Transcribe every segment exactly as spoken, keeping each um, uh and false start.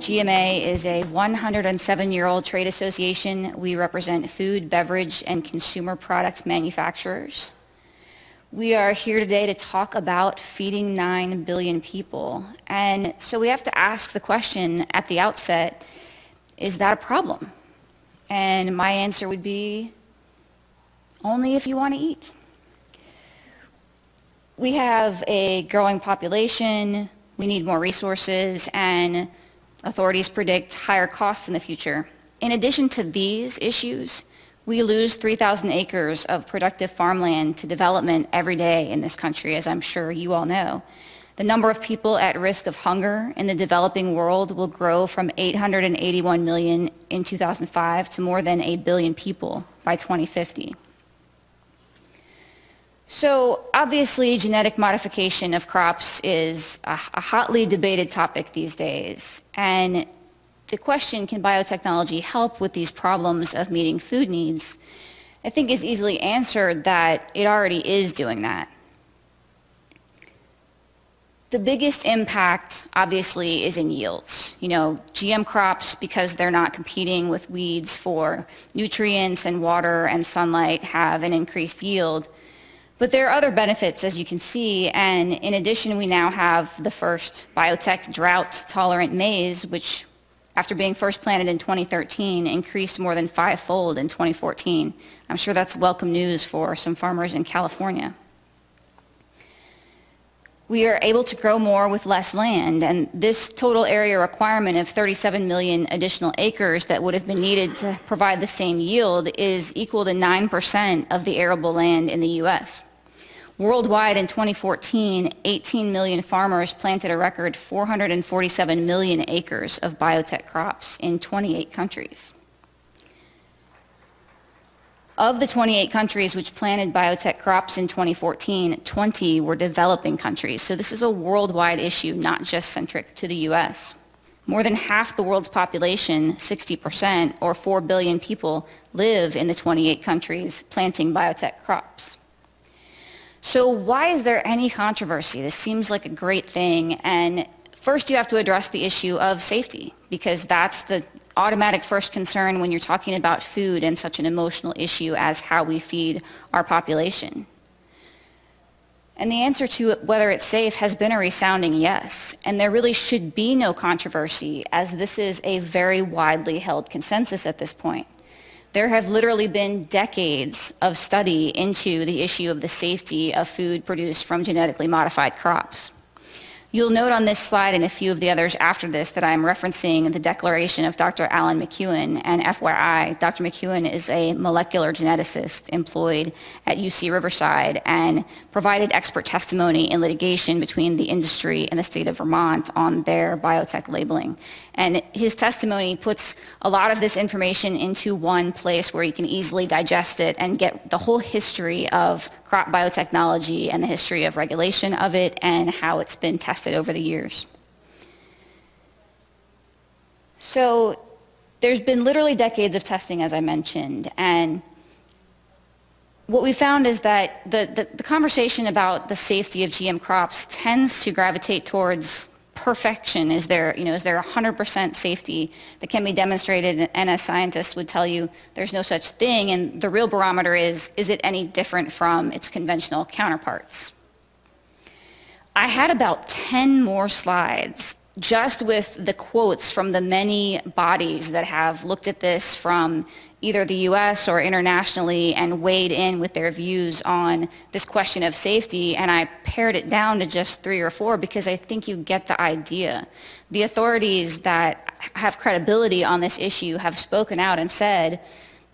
G M A is a one hundred seven year old trade association. We represent food, beverage, and consumer product manufacturers. We are here today to talk about feeding nine billion people. And so we have to ask the question at the outset, is that a problem? And my answer would be, only if you want to eat. We have a growing population, we need more resources, and authorities predict higher costs in the future. In addition to these issues, we lose three thousand acres of productive farmland to development every day in this country, as I'm sure you all know. The number of people at risk of hunger in the developing world will grow from eight hundred eighty-one million in two thousand five to more than eight billion people by twenty fifty. So obviously, genetic modification of crops is a, a hotly debated topic these days. And the question, can biotechnology help with these problems of meeting food needs, I think is easily answered that it already is doing that. The biggest impact, obviously, is in yields. You know, G M crops, because they're not competing with weeds for nutrients and water and sunlight, have an increased yield. But there are other benefits, as you can see, and in addition, we now have the first biotech drought-tolerant maize, which, after being first planted in twenty thirteen, increased more than five-fold in twenty fourteen. I'm sure that's welcome news for some farmers in California. We are able to grow more with less land, and this total area requirement of thirty-seven million additional acres that would have been needed to provide the same yield is equal to nine percent of the arable land in the U S. Worldwide in twenty fourteen, eighteen million farmers planted a record four hundred forty-seven million acres of biotech crops in twenty-eight countries. Of the twenty-eight countries which planted biotech crops in twenty fourteen, twenty were developing countries. So this is a worldwide issue, not just centric to the U S. More than half the world's population, sixty percent or four billion people, live in the twenty-eight countries planting biotech crops. So why is there any controversy? This seems like a great thing. And first, you have to address the issue of safety, because that's the automatic first concern when you're talking about food and such an emotional issue as how we feed our population. And the answer to whether it's safe has been a resounding yes. And there really should be no controversy, as this is a very widely held consensus at this point. There have literally been decades of study into the issue of the safety of food produced from genetically modified crops. You'll note on this slide and a few of the others after this that I'm referencing the declaration of Doctor Alan McEwen, and F Y I, Doctor McEwen is a molecular geneticist employed at U C Riverside and provided expert testimony in litigation between the industry and the state of Vermont on their biotech labeling. And his testimony puts a lot of this information into one place where you can easily digest it and get the whole history of crop biotechnology and the history of regulation of it and how it's been tested over the years. So there's been literally decades of testing, as I mentioned, and what we found is that the, the, the conversation about the safety of G M crops tends to gravitate towards perfection. Is there, you know, is there one hundred percent safety that can be demonstrated? And as scientists would tell you, there's no such thing, and the real barometer is, is it any different from its conventional counterparts? I had about ten more slides just with the quotes from the many bodies that have looked at this from either the U S or internationally and weighed in with their views on this question of safety, and I pared it down to just three or four because I think you get the idea. The authorities that have credibility on this issue have spoken out and said,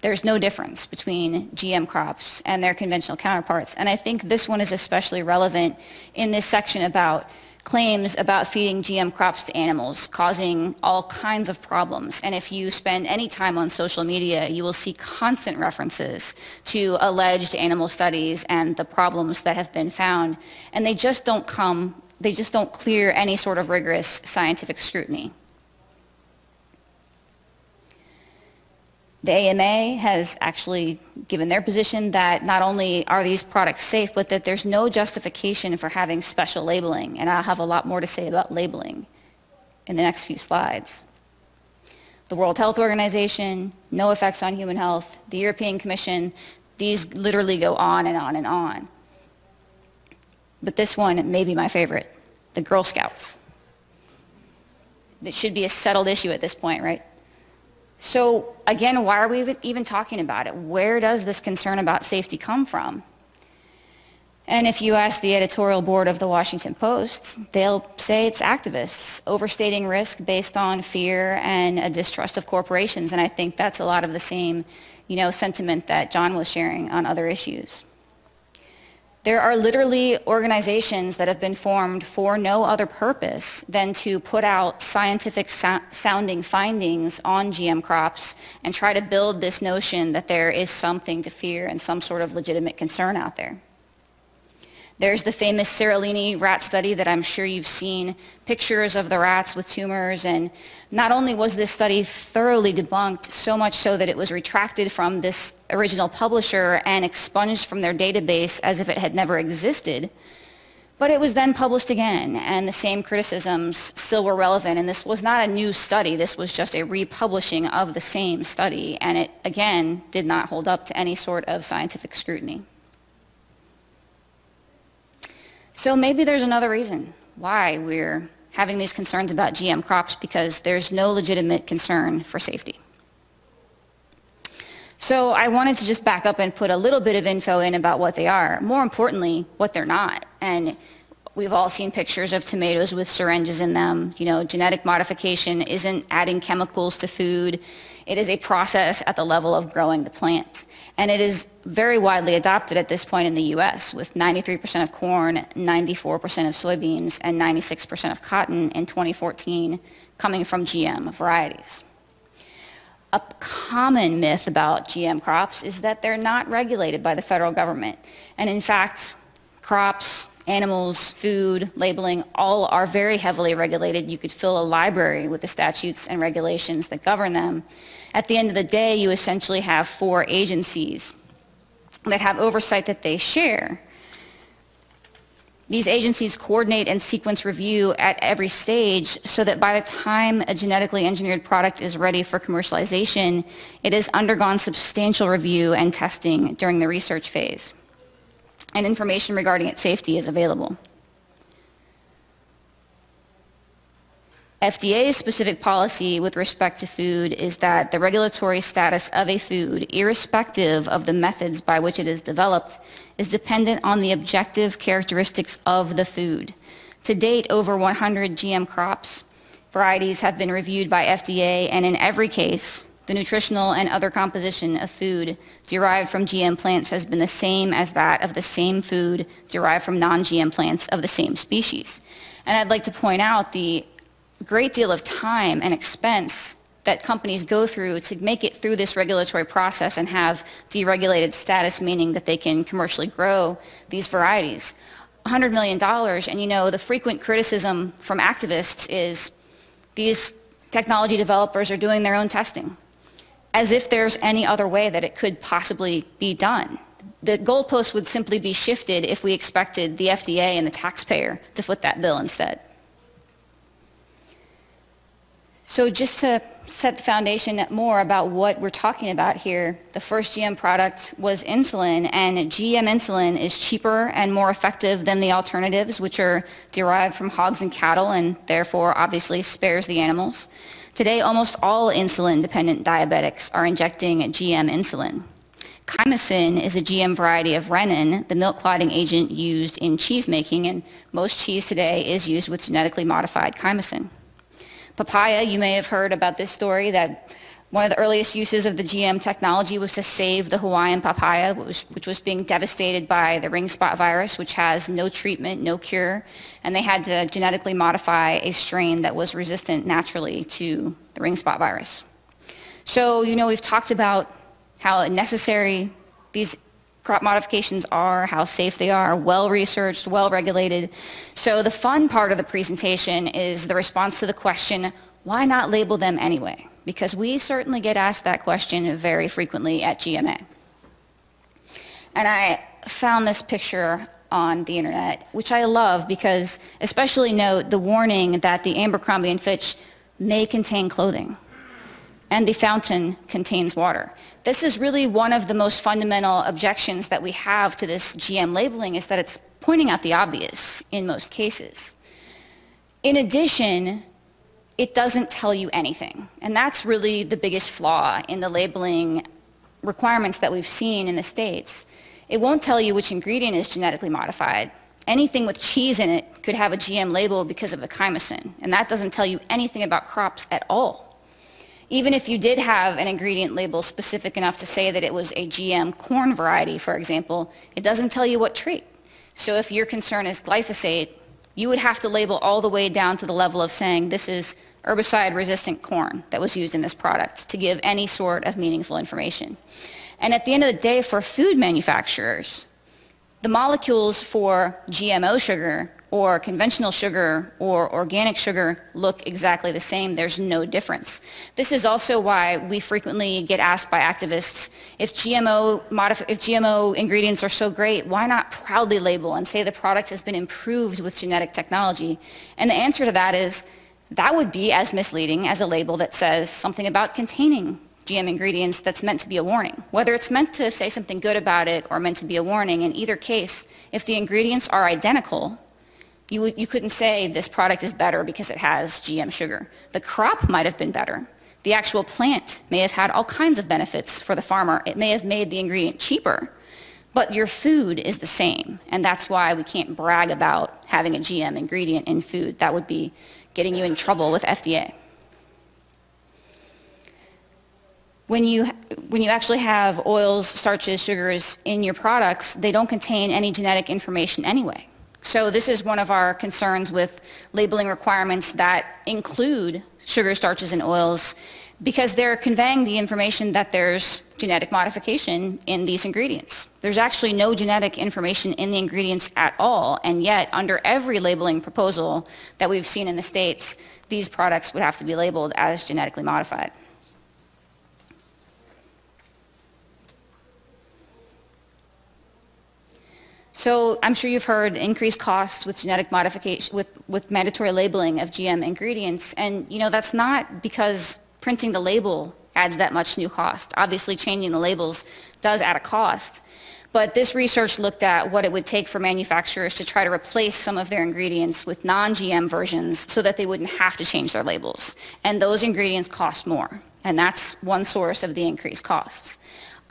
there's no difference between G M crops and their conventional counterparts. And I think this one is especially relevant in this section about claims about feeding G M crops to animals, causing all kinds of problems. And if you spend any time on social media, you will see constant references to alleged animal studies and the problems that have been found. And they just don't come, they just don't clear any sort of rigorous scientific scrutiny. The A M A has actually given their position that not only are these products safe, but that there's no justification for having special labeling, and I'll have a lot more to say about labeling in the next few slides. The World Health Organization, no effects on human health, the European Commission, these literally go on and on and on. But this one may be my favorite, the Girl Scouts. This should be a settled issue at this point, right? So again, why are we even talking about it? Where does this concern about safety come from? And if you ask the editorial board of the Washington Post, they'll say it's activists overstating risk based on fear and a distrust of corporations. And I think that's a lot of the same, you know, sentiment that John was sharing on other issues. There are literally organizations that have been formed for no other purpose than to put out scientific so- sounding findings on G M crops and try to build this notion that there is something to fear and some sort of legitimate concern out there. There's the famous Séralini rat study that I'm sure you've seen, pictures of the rats with tumors, and not only was this study thoroughly debunked, so much so that it was retracted from this original publisher and expunged from their database as if it had never existed, but it was then published again, and the same criticisms still were relevant, and this was not a new study, this was just a republishing of the same study, and it, again, did not hold up to any sort of scientific scrutiny. So maybe there's another reason why we're having these concerns about G M crops, because there's no legitimate concern for safety. So I wanted to just back up and put a little bit of info in about what they are, more importantly, what they're not. And we've all seen pictures of tomatoes with syringes in them. You know, genetic modification isn't adding chemicals to food. It is a process at the level of growing the plant. And it is very widely adopted at this point in the U S, with ninety-three percent of corn, ninety-four percent of soybeans, and ninety-six percent of cotton in twenty fourteen coming from G M varieties. A common myth about G M crops is that they're not regulated by the federal government. And in fact, crops, animals, food, labeling, all are very heavily regulated. You could fill a library with the statutes and regulations that govern them. At the end of the day, you essentially have four agencies that have oversight that they share. These agencies coordinate and sequence review at every stage so that by the time a genetically engineered product is ready for commercialization, it has undergone substantial review and testing during the research phase, and information regarding its safety is available. F D A's specific policy with respect to food is that the regulatory status of a food, irrespective of the methods by which it is developed, is dependent on the objective characteristics of the food. To date, over one hundred G M crops varieties have been reviewed by F D A, and in every case, the nutritional and other composition of food derived from G M plants has been the same as that of the same food derived from non-G M plants of the same species. And I'd like to point out the great deal of time and expense that companies go through to make it through this regulatory process and have deregulated status, meaning that they can commercially grow these varieties. one hundred million dollars, and you know, the frequent criticism from activists is these technology developers are doing their own testing, as if there's any other way that it could possibly be done. The goalpost would simply be shifted if we expected the F D A and the taxpayer to foot that bill instead. So just to set the foundation more about what we're talking about here, the first G M product was insulin, and G M insulin is cheaper and more effective than the alternatives, which are derived from hogs and cattle and therefore obviously spares the animals. Today, almost all insulin-dependent diabetics are injecting G M insulin. Chymosin is a G M variety of renin, the milk clotting agent used in cheese making, and most cheese today is used with genetically modified chymosin. Papaya, you may have heard about this story that one of the earliest uses of the G M technology was to save the Hawaiian papaya, which, which was being devastated by the ring spot virus, which has no treatment, no cure, and they had to genetically modify a strain that was resistant naturally to the ring spot virus. So, you know, we've talked about how necessary these crop modifications are, how safe they are, well-researched, well-regulated. So the fun part of the presentation is the response to the question, why not label them anyway? Because we certainly get asked that question very frequently at G M A. And I found this picture on the internet, which I love because especially note the warning that the Abercrombie and Fitch may contain clothing and the fountain contains water. This is really one of the most fundamental objections that we have to this G M labeling, is that it's pointing out the obvious in most cases. In addition, it doesn't tell you anything. And that's really the biggest flaw in the labeling requirements that we've seen in the States. It won't tell you which ingredient is genetically modified. Anything with cheese in it could have a G M label because of the chymosin, and that doesn't tell you anything about crops at all. Even if you did have an ingredient label specific enough to say that it was a G M corn variety, for example, it doesn't tell you what trait. So if your concern is glyphosate, you would have to label all the way down to the level of saying this is herbicide-resistant corn that was used in this product to give any sort of meaningful information. And at the end of the day, for food manufacturers, the molecules for G M O sugar or conventional sugar or organic sugar look exactly the same. There's no difference. This is also why we frequently get asked by activists, if G M O, modif if G M O ingredients are so great, why not proudly label and say the product has been improved with genetic technology? And the answer to that is, that would be as misleading as a label that says something about containing G M ingredients that's meant to be a warning. Whether it's meant to say something good about it or meant to be a warning, in either case, if the ingredients are identical, you, you couldn't say this product is better because it has G M sugar. The crop might have been better. The actual plant may have had all kinds of benefits for the farmer. It may have made the ingredient cheaper, but your food is the same, and that's why we can't brag about having a G M ingredient in food. That would be getting you in trouble with F D A. When you, when you actually have oils, starches, sugars in your products, they don't contain any genetic information anyway. So this is one of our concerns with labeling requirements that include sugar, starches, and oils, because they're conveying the information that there's genetic modification in these ingredients. There's actually no genetic information in the ingredients at all, and yet under every labeling proposal that we've seen in the States, these products would have to be labeled as genetically modified. So I'm sure you've heard increased costs with genetic modification, with, with mandatory labeling of G M ingredients, and you know that's not because printing the label adds that much new cost. Obviously changing the labels does add a cost, but this research looked at what it would take for manufacturers to try to replace some of their ingredients with non-G M versions so that they wouldn't have to change their labels. And those ingredients cost more, and that's one source of the increased costs.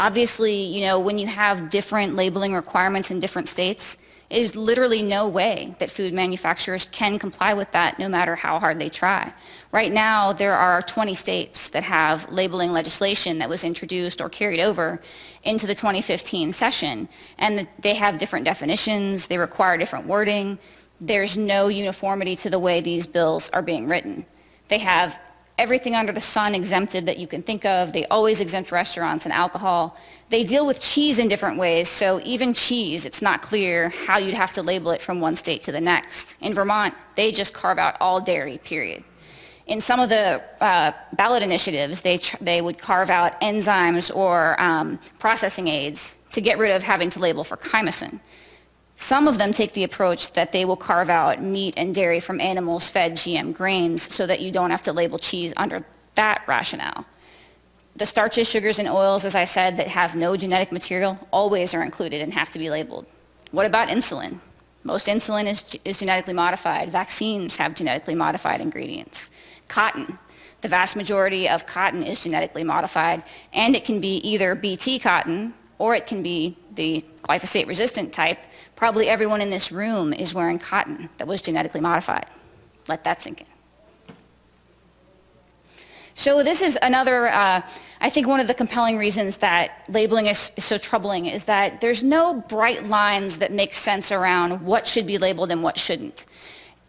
Obviously, you know, when you have different labeling requirements in different states, it is literally no way that food manufacturers can comply with that no matter how hard they try. Right now, there are twenty states that have labeling legislation that was introduced or carried over into the twenty fifteen session, and they have different definitions, they require different wording. There's no uniformity to the way these bills are being written. They have everything under the sun exempted that you can think of. They always exempt restaurants and alcohol. They deal with cheese in different ways, so even cheese, it's not clear how you'd have to label it from one state to the next. In Vermont, they just carve out all dairy, period. In some of the uh, ballot initiatives, they, tr they would carve out enzymes or um, processing aids to get rid of having to label for chymosin. Some of them take the approach that they will carve out meat and dairy from animals fed G M grains so that you don't have to label cheese under that rationale. The starches, sugars, and oils, as I said, that have no genetic material always are included and have to be labeled. What about insulin? Most insulin is, is genetically modified. Vaccines have genetically modified ingredients. Cotton. The vast majority of cotton is genetically modified, and it can be either B T cotton or it can be the glyphosate-resistant type. Probably everyone in this room is wearing cotton that was genetically modified. Let that sink in. So this is another, uh, I think one of the compelling reasons that labeling is, is so troubling is that there's no bright lines that make sense around what should be labeled and what shouldn't.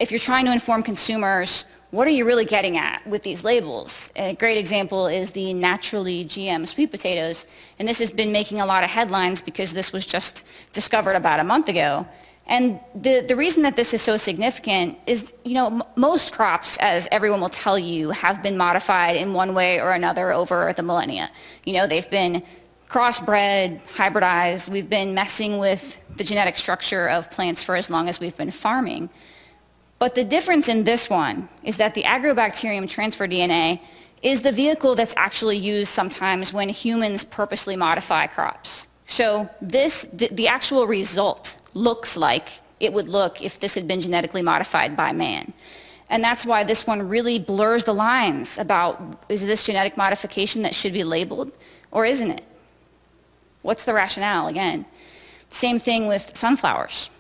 If you're trying to inform consumers, what are you really getting at with these labels? A great example is the naturally G M sweet potatoes, and this has been making a lot of headlines because this was just discovered about a month ago. And the, the reason that this is so significant is, you know, m most crops, as everyone will tell you, have been modified in one way or another over the millennia. You know, they've been crossbred, hybridized. We've been messing with the genetic structure of plants for as long as we've been farming. But the difference in this one is that the Agrobacterium transfer D N A is the vehicle that's actually used sometimes when humans purposely modify crops. So this, the, the actual result looks like it would look if this had been genetically modified by man. And that's why this one really blurs the lines about, is this genetic modification that should be labeled or isn't it? What's the rationale again? Same thing with sunflowers.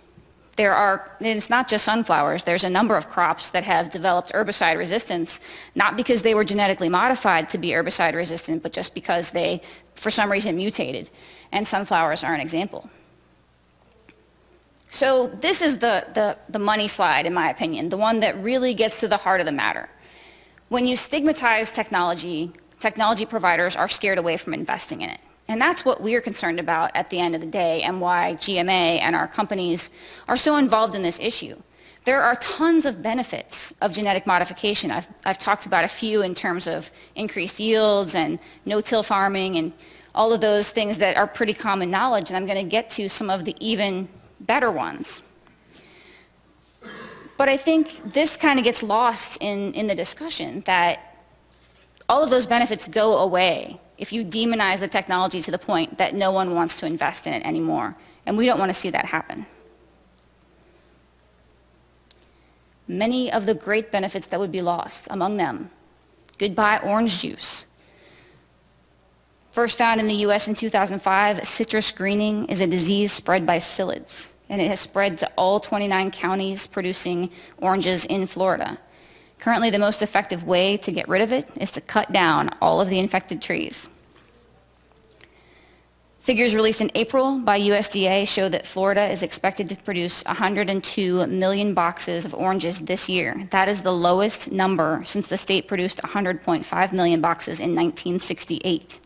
There are, and it's not just sunflowers, there's a number of crops that have developed herbicide resistance, not because they were genetically modified to be herbicide resistant, but just because they, for some reason, mutated. And sunflowers are an example. So this is the, the, the money slide, in my opinion, the one that really gets to the heart of the matter. When you stigmatize technology, technology providers are scared away from investing in it. And that's what we're concerned about at the end of the day, and why G M A and our companies are so involved in this issue. There are tons of benefits of genetic modification. I've, I've talked about a few in terms of increased yields and no-till farming and all of those things that are pretty common knowledge, and I'm going to get to some of the even better ones. But I think this kind of gets lost in, in the discussion, that all of those benefits go away if you demonize the technology to the point that no one wants to invest in it anymore. And we don't want to see that happen. Many of the great benefits that would be lost, among them, goodbye orange juice. First found in the U S in two thousand five, citrus greening is a disease spread by psyllids, and it has spread to all twenty-nine counties producing oranges in Florida. Currently, the most effective way to get rid of it is to cut down all of the infected trees. Figures released in April by U S D A show that Florida is expected to produce one hundred two million boxes of oranges this year. That is the lowest number since the state produced one hundred point five million boxes in nineteen sixty-eight.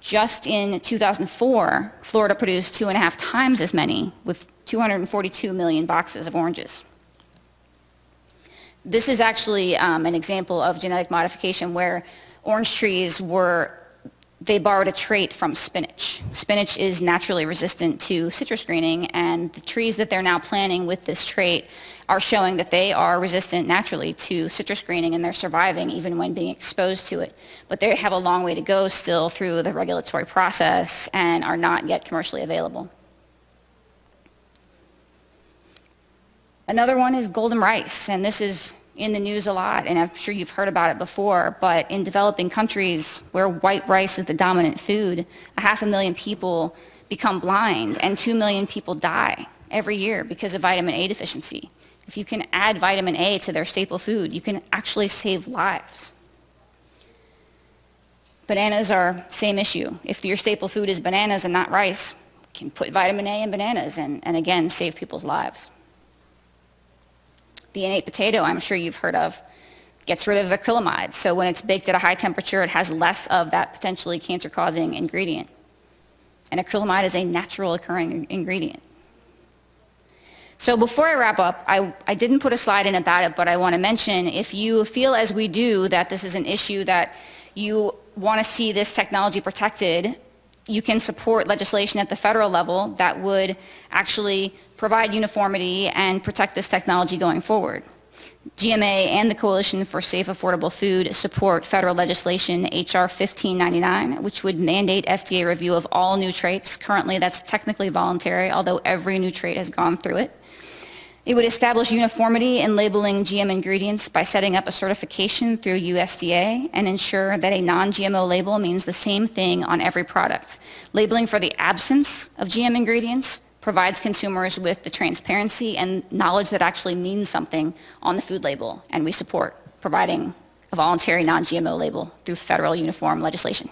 Just in two thousand four, Florida produced two and a half times as many, with two hundred forty-two million boxes of oranges. This is actually um, an example of genetic modification where orange trees were, they borrowed a trait from spinach. Spinach is naturally resistant to citrus greening, and the trees that they're now planting with this trait are showing that they are resistant naturally to citrus greening, and they're surviving even when being exposed to it. But they have a long way to go still through the regulatory process and are not yet commercially available. Another one is golden rice, and this is in the news a lot, and I'm sure you've heard about it before, but in developing countries where white rice is the dominant food, a half a million people become blind and two million people die every year because of vitamin A deficiency. If you can add vitamin A to their staple food, you can actually save lives. Bananas are same issue. If your staple food is bananas and not rice, you can put vitamin A in bananas and, and again, save people's lives. The innate potato, I'm sure you've heard of, gets rid of acrylamide. So when it's baked at a high temperature, it has less of that potentially cancer-causing ingredient. And acrylamide is a natural occurring ingredient. So before I wrap up, I, I didn't put a slide in about it, but I want to mention, if you feel as we do that this is an issue that you want to see this technology protected, you can support legislation at the federal level that would actually provide uniformity and protect this technology going forward. G M A and the Coalition for Safe, Affordable Food support federal legislation H R fifteen ninety-nine, which would mandate F D A review of all new traits. Currently, that's technically voluntary, although every new trait has gone through it. It would establish uniformity in labeling G M ingredients by setting up a certification through U S D A and ensure that a non-G M O label means the same thing on every product. Labeling for the absence of G M ingredients provides consumers with the transparency and knowledge that actually means something on the food label, and we support providing a voluntary non-G M O label through federal uniform legislation.